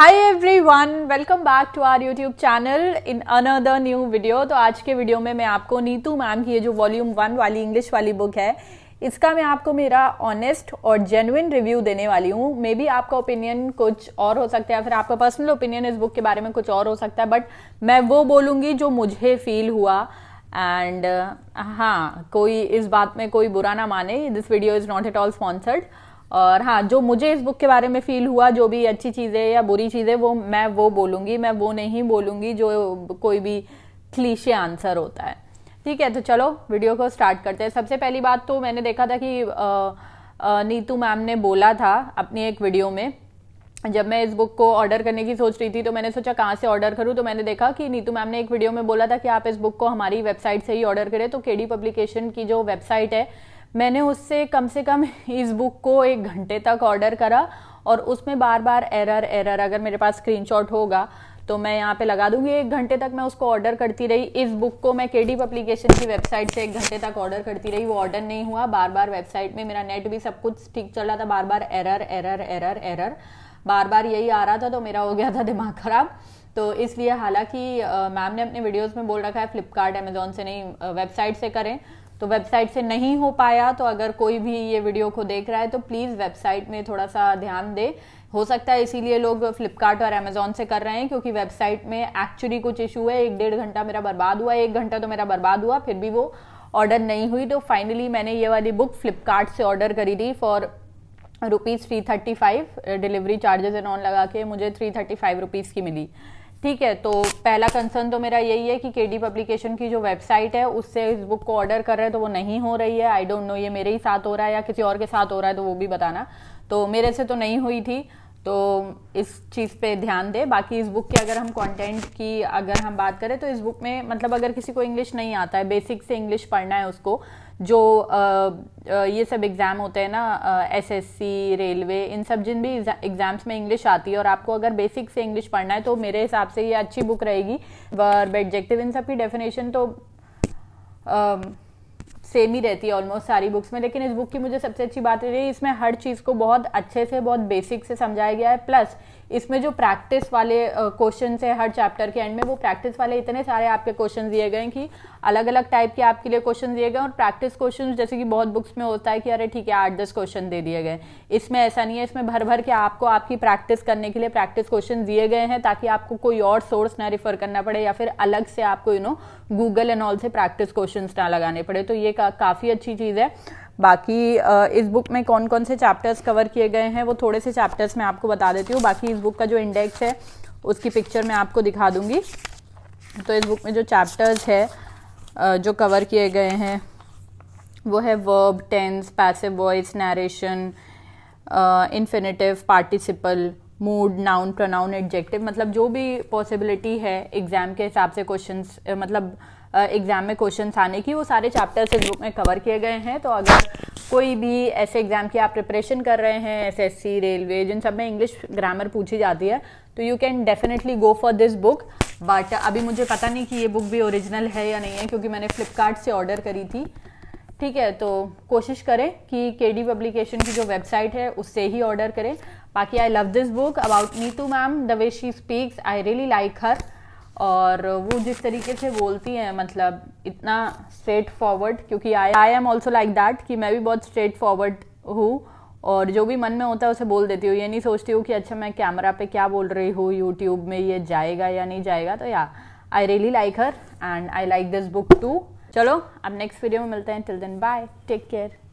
Hi everyone, welcome back to our YouTube channel in another new video. तो आज के video में मैं आपको नीतू मैम की ये जो वॉल्यूम 1 वाली इंग्लिश वाली बुक है, इसका मैं आपको मेरा ऑनेस्ट और जेन्युइन रिव्यू देने वाली हूँ। मे बी आपका ओपिनियन कुछ और हो सकता है, फिर आपका पर्सनल ओपिनियन इस बुक के बारे में कुछ और हो सकता है, बट मैं वो बोलूँगी जो मुझे फील हुआ। एंड हाँ, कोई इस बात में कोई बुरा ना माने, this video is not at all sponsored. और हाँ, जो मुझे इस बुक के बारे में फील हुआ, जो भी अच्छी चीज़ें या बुरी चीज़ें, वो बोलूँगी। मैं वो नहीं बोलूँगी जो कोई भी क्लीशे आंसर होता है। ठीक है, तो चलो वीडियो को स्टार्ट करते हैं। सबसे पहली बात तो मैंने देखा था कि नीतू मैम ने बोला था अपनी एक वीडियो में, जब मैं इस बुक को ऑर्डर करने की सोच रही थी तो मैंने सोचा कहाँ से ऑर्डर करूँ, तो मैंने देखा कि नीतू मैम ने एक वीडियो में बोला था कि आप इस बुक को हमारी वेबसाइट से ही ऑर्डर करें। तो KD पब्लिकेशन की जो वेबसाइट है, मैंने उससे कम से कम इस बुक को 1 घंटे तक ऑर्डर करा और उसमें बार बार एरर, अगर मेरे पास स्क्रीनशॉट होगा तो मैं यहाँ पे लगा दूंगी। 1 घंटे तक मैं उसको ऑर्डर करती रही। इस बुक को मैं KD पब्लिकेशन की वेबसाइट से 1 घंटे तक ऑर्डर करती रही, वो ऑर्डर नहीं हुआ। बार बार वेबसाइट में मेरा नेट भी सब कुछ ठीक चल रहा था, बार बार एरर बार बार यही आ रहा था, तो मेरा हो गया था दिमाग खराब। तो इसलिए, हालांकि मैम ने अपने वीडियोज़ में बोल रखा है फ्लिपकार्ट अमेजोन से नहीं, वेबसाइट से करें, तो वेबसाइट से नहीं हो पाया। तो अगर कोई भी ये वीडियो को देख रहा है तो प्लीज़ वेबसाइट में थोड़ा सा ध्यान दे। हो सकता है इसीलिए लोग फ्लिपकार्ट और अमेजोन से कर रहे हैं, क्योंकि वेबसाइट में एक्चुअली कुछ इशू है। 1-1.5 घंटा मेरा बर्बाद हुआ, 1 घंटा तो मेरा बर्बाद हुआ, फिर भी वो ऑर्डर नहीं हुई। तो फाइनली मैंने ये वाली बुक फ्लिपकार्ट से ऑर्डर करी थी for ₹335, delivery charges and on लगा के मुझे ₹335 की मिली। ठीक है, तो पहला कंसर्न तो मेरा यही है कि KD पब्लिकेशन की जो वेबसाइट है उससे इस बुक को ऑर्डर कर रहे हैं तो वो नहीं हो रही है। आई डोंट नो ये मेरे ही साथ हो रहा है या किसी और के साथ हो रहा है, तो वो भी बताना। तो मेरे से तो नहीं हुई थी, तो इस चीज़ पे ध्यान दें। बाकी इस बुक के अगर हम कंटेंट की अगर हम बात करें तो इस बुक में, मतलब अगर किसी को इंग्लिश नहीं आता है, बेसिक से इंग्लिश पढ़ना है उसको, जो ये सब एग्ज़ाम होते हैं ना, SSC, रेलवे, इन सब जिन भी एग्ज़ाम्स में इंग्लिश आती है, और आपको अगर बेसिक से इंग्लिश पढ़ना है तो मेरे हिसाब से ये अच्छी बुक रहेगी। वर्ब, एडजेक्टिव, इन सब की डेफिनेशन तो सेम ही रहती है ऑलमोस्ट सारी बुक्स में, लेकिन इस बुक की मुझे सबसे अच्छी बात रही, इसमें हर चीज़ को बहुत अच्छे से, बहुत बेसिक से समझाया गया है। प्लस इसमें जो प्रैक्टिस वाले क्वेश्चन है, हर चैप्टर के एंड में वो प्रैक्टिस वाले इतने सारे आपके क्वेश्चन दिए गए हैं कि अलग अलग टाइप के आपके लिए क्वेश्चन दिए गए। और प्रैक्टिस क्वेश्चन जैसे कि बहुत बुक्स में होता है कि अरे ठीक है 8-10 क्वेश्चन दे दिए गए, इसमें ऐसा नहीं है। इसमें भर भर के आपको आपकी प्रैक्टिस करने के लिए प्रैक्टिस क्वेश्चन दिए गए हैं, ताकि आपको कोई और सोर्स ना रिफर करना पड़े या फिर अलग से आपको गूगल एंड ऑल से प्रैक्टिस क्वेश्चन ना लगाने पड़े। तो ये काफ़ी अच्छी चीज़ है। बाकी इस बुक में कौन कौन से चैप्टर्स कवर किए गए हैं वो थोड़े से चैप्टर्स मैं आपको बता देती हूँ। बाकी इस बुक का जो इंडेक्स है उसकी पिक्चर मैं आपको दिखा दूँगी। तो इस बुक में जो चैप्टर्स है जो कवर किए गए हैं वो है verb, tense, passive voice, narration, infinitive, participle, mood, noun, pronoun, adjective, मतलब जो भी पॉसिबिलिटी है एग्ज़ाम के हिसाब से क्वेश्चंस, मतलब एग्ज़ाम में क्वेश्चंस आने की, वो सारे चैप्टर्स इस बुक में कवर किए गए हैं। तो अगर कोई भी ऐसे एग्ज़ाम की आप प्रिपरेशन कर रहे हैं, SSC, रेलवे, जिन सब में इंग्लिश ग्रामर पूछी जाती है, तो you can definitely go for this book. But अभी मुझे पता नहीं कि ये बुक भी ओरिजिनल है या नहीं है, क्योंकि मैंने फ्लिपकार्ट से ऑर्डर करी थी। ठीक है, तो कोशिश करें कि KD पब्लिकेशन की जो वेबसाइट है उससे ही ऑर्डर करें। बाकी I love this book about Neetu ma'am, the way she speaks, I really like her. और वो जिस तरीके से बोलती हैं, मतलब इतना स्ट्रेट फॉरवर्ड, क्योंकि I am also like that, कि मैं भी बहुत स्ट्रेट फॉरवर्ड हूँ और जो भी मन में होता है उसे बोल देती हूँ। ये नहीं सोचती हूँ कि अच्छा मैं कैमरा पे क्या बोल रही हूँ, यूट्यूब में ये जाएगा या नहीं जाएगा। तो या I really like her and I like this book too. चलो अब नेक्स्ट वीडियो में मिलते हैं, till then bye, take care.